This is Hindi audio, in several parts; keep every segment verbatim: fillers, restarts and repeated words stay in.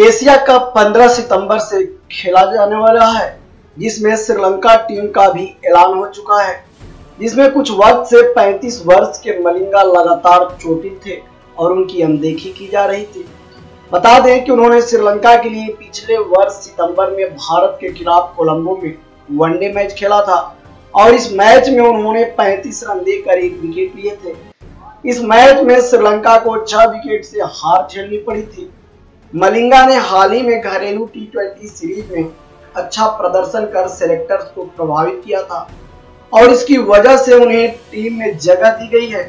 एशिया कप पंद्रह सितंबर से खेला जाने वाला है, जिसमें श्रीलंका टीम का भी ऐलान हो चुका है, जिसमें कुछ वक्त से पैंतीस वर्ष के मलिंगा लगातार चोटिल थे और उनकी अनदेखी की जा रही थी। बता दें कि उन्होंने श्रीलंका के लिए पिछले वर्ष सितंबर में भारत के खिलाफ कोलंबो में वनडे मैच खेला था और इस मैच में उन्होंने पैंतीस रन देकर एक विकेट लिए थे। इस मैच में श्रीलंका को छह विकेट से हार झेलनी पड़ी थी। मलिंगा ने हाल ही में घरेलू टी ट्वेंटी सीरीज में अच्छा प्रदर्शन कर सेलेक्टर्स को प्रभावित किया था और इसकी वजह से उन्हें टीम में जगह दी गई है।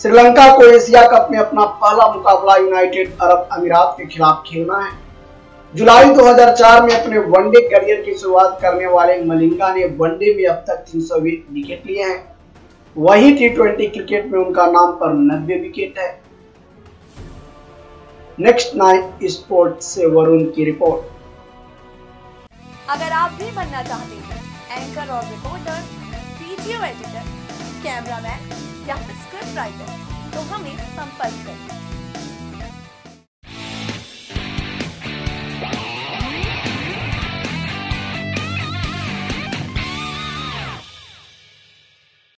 श्रीलंका को एशिया कप में अपना पहला मुकाबला यूनाइटेड अरब अमीरात के खिलाफ खेलना है। जुलाई दो हज़ार चार में अपने वनडे करियर की शुरुआत करने वाले मलिंगा ने वनडे में अब तक तीन सौ विकेट लिए हैं, वहीं टी ट्वेंटी क्रिकेट में उनका नाम पर नब्बे विकेट है। नेक्स्ट नाइन स्पोर्ट्स से वरुण की रिपोर्ट। अगर आप भी बनना चाहते हैं एंकर और रिपोर्टर, वीडियो एडिटर, कैमरामैन या स्क्रिप्ट राइटर, तो हमें संपर्क करें।